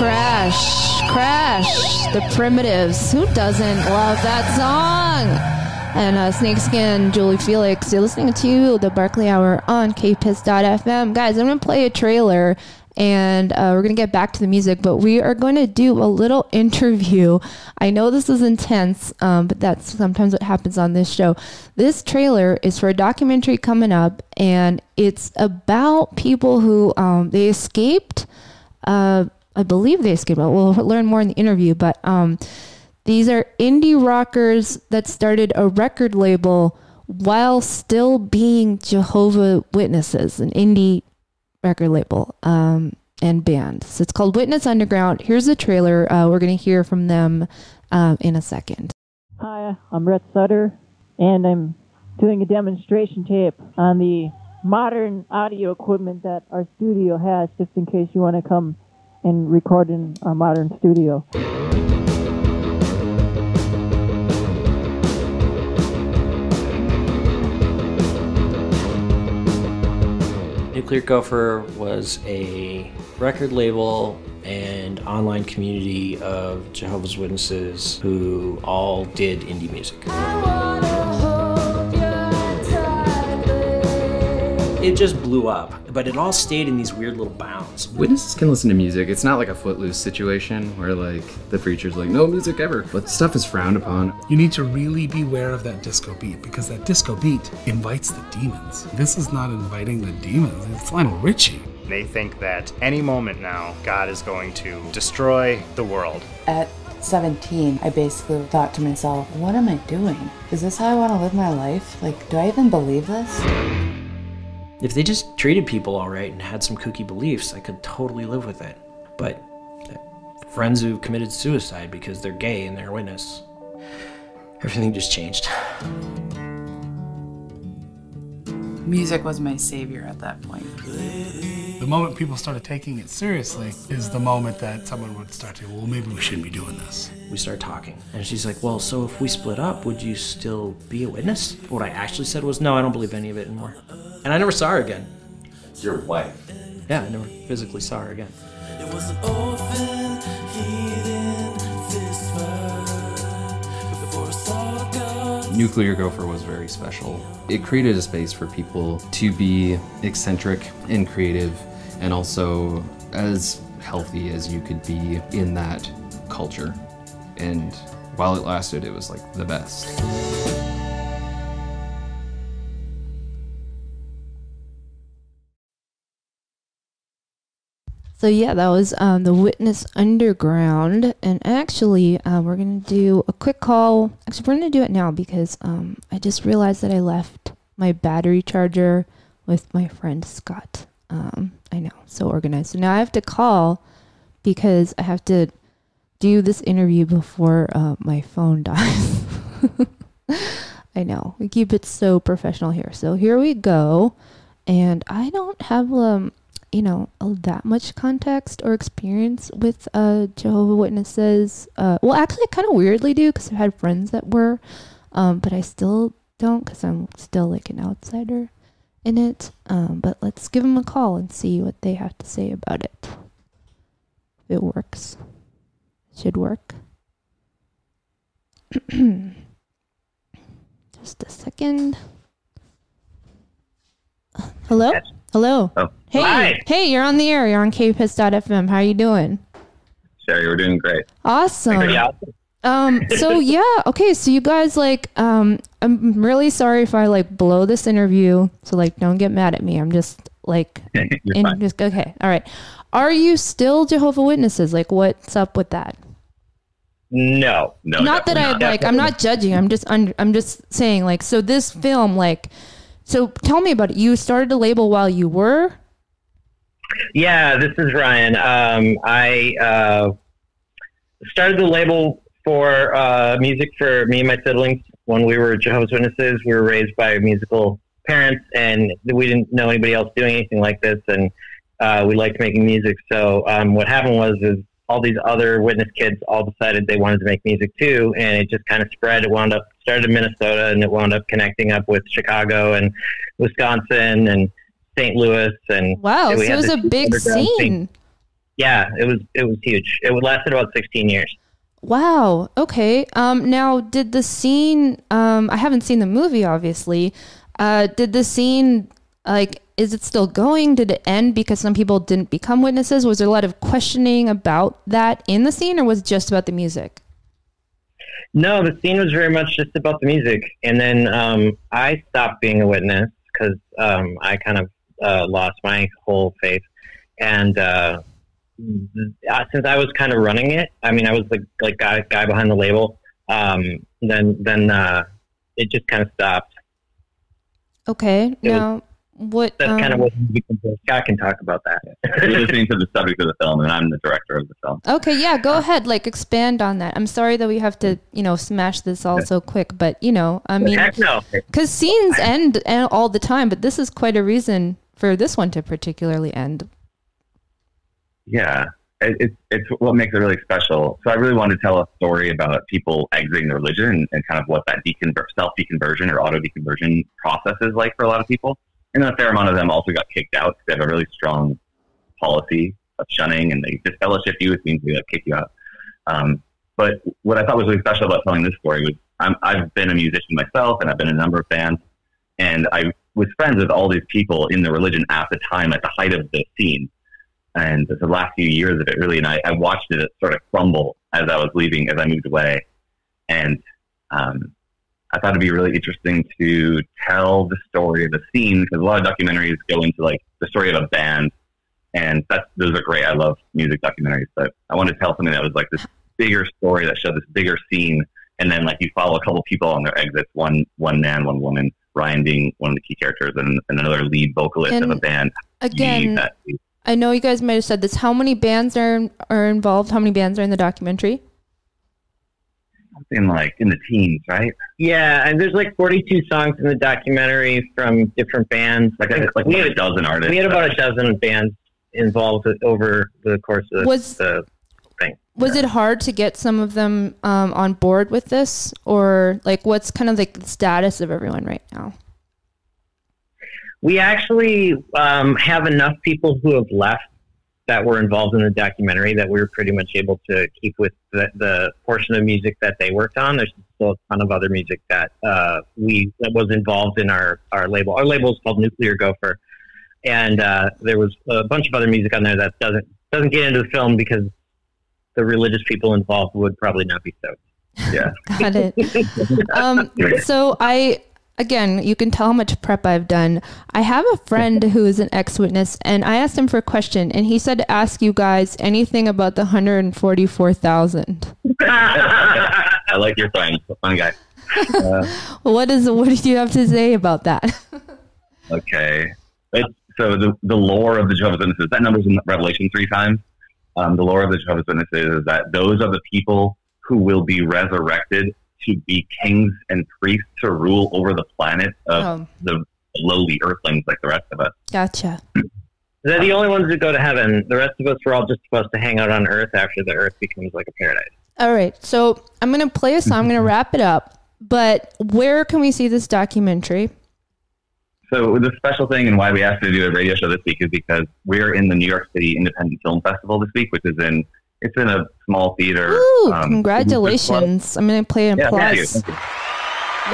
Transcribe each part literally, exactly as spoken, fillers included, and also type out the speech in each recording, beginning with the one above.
Crash, Crash, The Primitives. Who doesn't love that song? And uh, Snakeskin, Julie Felix. You're listening to The Barclay Hour on K P I S S dot F M. Guys, I'm going to play a trailer, and uh, we're going to get back to the music, but we are going to do a little interview. I know this is intense, um, but that's sometimes what happens on this show. This trailer is for a documentary coming up, and it's about people who, um, they escaped, uh, I believe they escaped, we'll learn more in the interview, but um, these are indie rockers that started a record label while still being Jehovah's Witnesses, an indie record label um, and band. So it's called Witness Underground. Here's the trailer. Uh, we're going to hear from them uh, in a second. Hi, I'm Rhett Sutter, and I'm doing a demonstration tape on the modern audio equipment that our studio has, just in case you want to come and record in our modern studio. Nuclear Gopher was a record label and online community of Jehovah's Witnesses who all did indie music. I wanna hold you tightly. It just blew up, but it all stayed in these weird little bounds. Witnesses can listen to music. It's not like a Footloose situation where like the preacher's like, no music ever, but stuff is frowned upon. You need to really beware of that disco beat, because that disco beat invites the demons. This is not inviting the demons, it's Lionel Richie. They think that any moment now, God is going to destroy the world. At seventeen, I basically thought to myself, what am I doing? Is this how I want to live my life? Like, do I even believe this? If they just treated people all right and had some kooky beliefs, I could totally live with it. But friends who committed suicide because they're gay and they're a witness, everything just changed. Music was my savior at that point. The moment people started taking it seriously is the moment that someone would start to, well, maybe we shouldn't be doing this. We started talking, and she's like, well, so if we split up, would you still be a witness? What I actually said was, no, I don't believe any of it anymore. And I never saw her again. Your wife? Yeah, I never physically saw her again. It was an orphan, hidden fistfight, before I saw God. Nuclear Gopher was very special. It created a space for people to be eccentric and creative, and also as healthy as you could be in that culture. And while it lasted, it was like the best. So yeah, that was um, the Witness Underground, and actually uh, we're going to do a quick call. Actually, we're going to do it now because um, I just realized that I left my battery charger with my friend Scott. Um, I know, so organized. So now I have to call because I have to do this interview before uh, my phone dies. I know, we keep it so professional here. So here we go, and I don't have... Um, you know, that much context or experience with uh, Jehovah's Witnesses. Uh, well, actually, I kind of weirdly do because I've had friends that were, um, but I still don't because I'm still like an outsider in it. Um, but let's give them a call and see what they have to say about it. It works. Should work. Just a second. Hello? Hello. Oh. Hey, Hi. Hey, you're on the air. You're on K P I S S dot F M. How are you doing? Sherry, we're doing great. Awesome. awesome. Um, so yeah, okay. So you guys, like, um, I'm really sorry if I like blow this interview. So like, don't get mad at me. I'm just like, in, just okay. All right. Are you still Jehovah's Witnesses? Like, what's up with that? No, no. Not that I like. I'm not judging. I'm just, un- I'm just saying. Like, so this film, like, so tell me about it. You started a label while you were. Yeah, this is Ryan. Um, I uh, started the label for uh, music for me and my siblings. When we were Jehovah's Witnesses, we were raised by musical parents, and we didn't know anybody else doing anything like this, and uh, we liked making music. So um, what happened was is all these other Witness kids all decided they wanted to make music too, and it just kind of spread. It wound up, started in Minnesota, and it wound up connecting up with Chicago and Wisconsin and Saint Louis, and wow, so it was a big scene. yeah, it was, it was huge. It lasted about sixteen years. Wow. Okay. Um, now did the scene, um, I haven't seen the movie, obviously. Uh, did the scene, like, is it still going? Did it end because some people didn't become witnesses? Was there a lot of questioning about that in the scene, or was it just about the music? No, the scene was very much just about the music. And then, um, I stopped being a witness because, um, I kind of, uh, lost my whole faith. And, uh, since I was kind of running it, I mean, I was the like guy, guy behind the label. Um, then, then, uh, it just kind of stopped. Okay. It now was, what, that's um, kind of what we can do. Scott can talk about that. You're listening to the subject of the film, and I'm the director of the film. Okay. Yeah. Go uh, ahead. Like, expand on that. I'm sorry that we have to, you know, smash this all so quick, but you know, I mean, heck no. Cause scenes end all the time, but this is quite a reason for this one to particularly end. Yeah, it, it, it's what makes it really special. So I really wanted to tell a story about people exiting the religion and, and kind of what that deconver- self-deconversion or auto-deconversion process is like for a lot of people. And then a fair amount of them also got kicked out because they have a really strong policy of shunning, and they disfellowship you, which means they kick you out. Um, but what I thought was really special about telling this story was I'm, I've been a musician myself, and I've been in a number of bands, and I was friends with all these people in the religion at the time, at the height of the scene. And the last few years of it, really, and I, I watched it sort of crumble as I was leaving, as I moved away. And um, I thought it'd be really interesting to tell the story of the scene, because a lot of documentaries go into like the story of a band, and that's, those are great. I love music documentaries, but I wanted to tell something that was like this bigger story that showed this bigger scene, and then like you follow a couple people on their exits, one one man, one woman, Ryan being one of the key characters, and, and another lead vocalist and of a band. Again. That, I know you guys might have said this. How many bands are are involved? How many bands are in the documentary? Something like in the teens, right? Yeah, and there's like forty-two songs in the documentary from different bands. Like, like, like we had a dozen artists. We had about a dozen bands involved over the course of was, the thing. Was yeah. it hard to get some of them um, on board with this, or like what's kind of like the status of everyone right now? We actually um, have enough people who have left that were involved in the documentary that we were pretty much able to keep with the, the portion of music that they worked on. There's still a ton of other music that uh, we that was involved in our, our label. Our label is called Nuclear Gopher, and uh, there was a bunch of other music on there that doesn't doesn't get into the film because the religious people involved would probably not be stoked. Yeah, got it. um, so I. Again, you can tell how much prep I've done. I have a friend who is an ex-witness, and I asked him for a question, and he said to ask you guys anything about the one hundred forty-four thousand. I like your friend. Fun guy. Uh, what is? What do you have to say about that? Okay. It's, so the, the lore of the Jehovah's Witnesses, that number's in Revelation three times. Um, the lore of the Jehovah's Witnesses is that those are the people who will be resurrected to be kings and priests to rule over the planet of oh. the lowly earthlings like the rest of us. Gotcha. They're the only ones that go to heaven. The rest of us were all just supposed to hang out on Earth after the Earth becomes like a paradise. All right. So I'm going to play a song. I'm going to wrap it up. But where can we see this documentary? So the special thing and why we asked you to do a radio show this week is because we're in the New York City Independent Film Festival this week, which is in It's in a small theater. Ooh, um, congratulations. I'm going to play an yeah, applause. Thank you,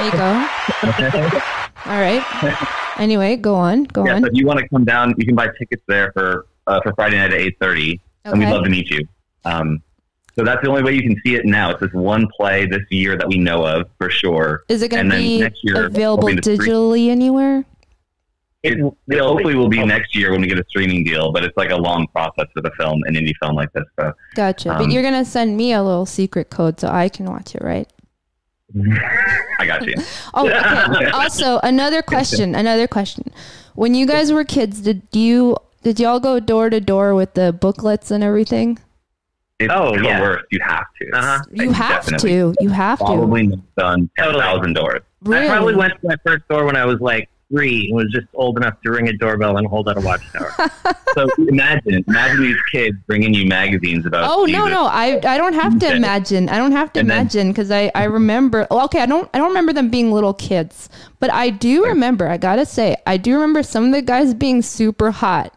thank you. There you go. All right. Anyway, go on. Go yeah, on. So if you want to come down, you can buy tickets there for uh, for Friday night at eight thirty, okay. And we'd love to meet you. Um, so that's the only way you can see it now. It's this one play this year that we know of for sure. Is it going to be next year, available digitally stream- anywhere? It, it hopefully will be next year when we get a streaming deal, but it's like a long process with a film, an indie film like this. So, gotcha. Um, but you're going to send me a little secret code so I can watch it, right? I got you. Oh, okay. Also, another question, another question. When you guys were kids, did you, did y'all go door to door with the booklets and everything? It's oh, the yeah. worst. You have to. Uh-huh. You have to. You have to. Probably done ten thousand doors. Really? I probably went to my first door when I was like, three and was just old enough to ring a doorbell and hold out a watchtower. So imagine, imagine these kids bringing you magazines about. Oh Jesus. no, no, I, I don't have to imagine. I don't have to and imagine because I, I remember. Well, okay, I don't, I don't remember them being little kids, but I do remember. I gotta say, I do remember some of the guys being super hot.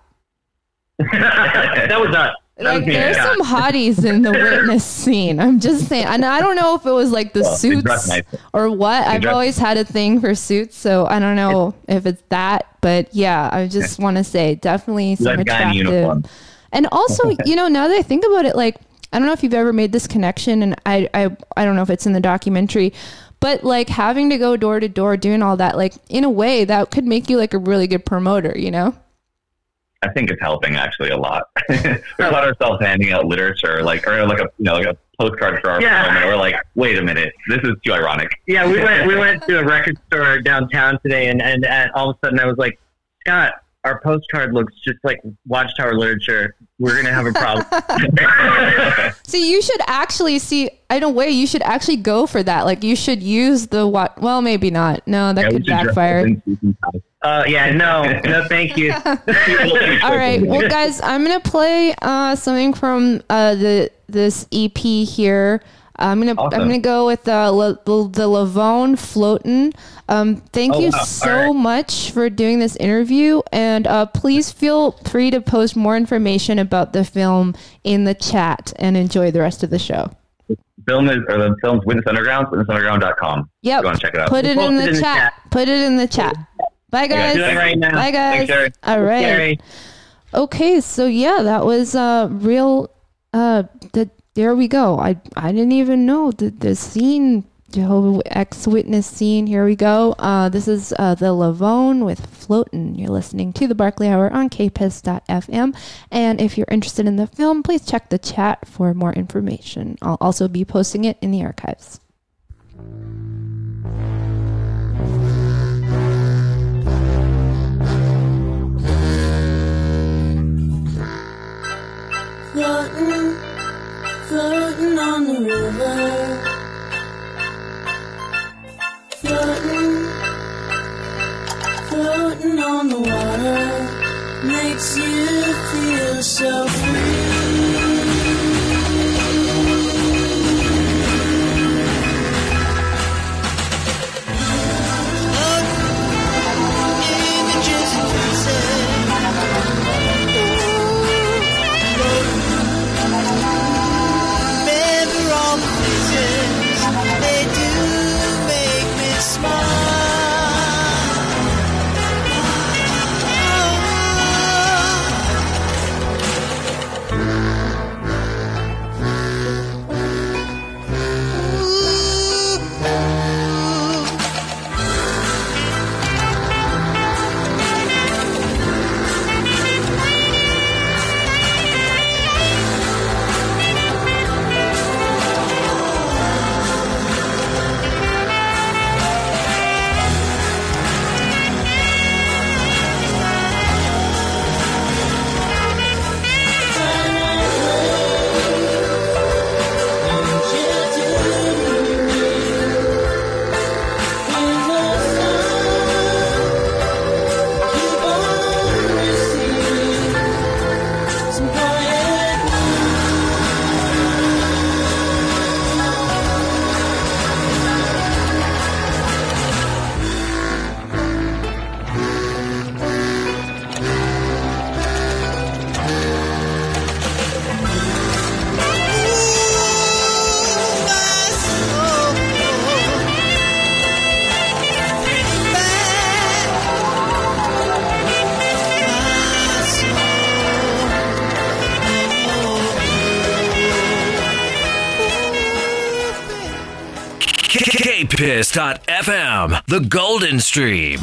That was us. Like, there's yeah. some hotties in the Witness scene. I'm just saying. And I don't know if it was like the well, suits or what. I've always had a thing for suits, so I don't know yeah. if it's that. But yeah, I just yeah. want to say definitely some Love attractive. And also, you know, now that I think about it, like, I don't know if you've ever made this connection, and I, I, I don't know if it's in the documentary, but like having to go door to door, doing all that, like in a way that could make you like a really good promoter, you know? I think it's helping actually a lot. We caught ourselves handing out literature, like or like a you know like a postcard for our yeah. program, and we're like, wait a minute, this is too ironic. Yeah, we went we went to a record store downtown today, and, and and all of a sudden I was like, Scott, our postcard looks just like Watchtower literature. We're gonna have a problem. So you should actually see. In a way, you should actually go for that. Like you should use the what? Well, maybe not. No, that yeah, could backfire. Uh, yeah, no, no, thank you. All right, well, guys, I'm gonna play uh, something from uh, the this E P here. I'm gonna awesome. I'm gonna go with uh, La, the the Lavone Floatin'. Um, thank oh, you wow. so right. much for doing this interview, and uh, please feel free to post more information about the film in the chat. And enjoy the rest of the show. Film is, or the film's Witness Underground, witness underground dot com. Yep. Go and check it out. Put it we'll in, the, in chat. the chat. Put it in the chat. Bye guys. Okay, right now. Bye guys. Thanks, All right. Sorry. Okay. So yeah, that was uh real. Uh, the, there we go. I, I didn't even know the, the scene, Jehovah's ex-witness scene. Here we go. Uh, this is uh, the Lavone with Floatin'. You're listening to the Barclay Hour on K P I S S dot F M. And if you're interested in the film, please check the chat for more information. I'll also be posting it in the archives. Floatin', floatin' on the river. Floatin', floatin' on the water makes you feel so free. K P I S S dot F M, the Golden Stream.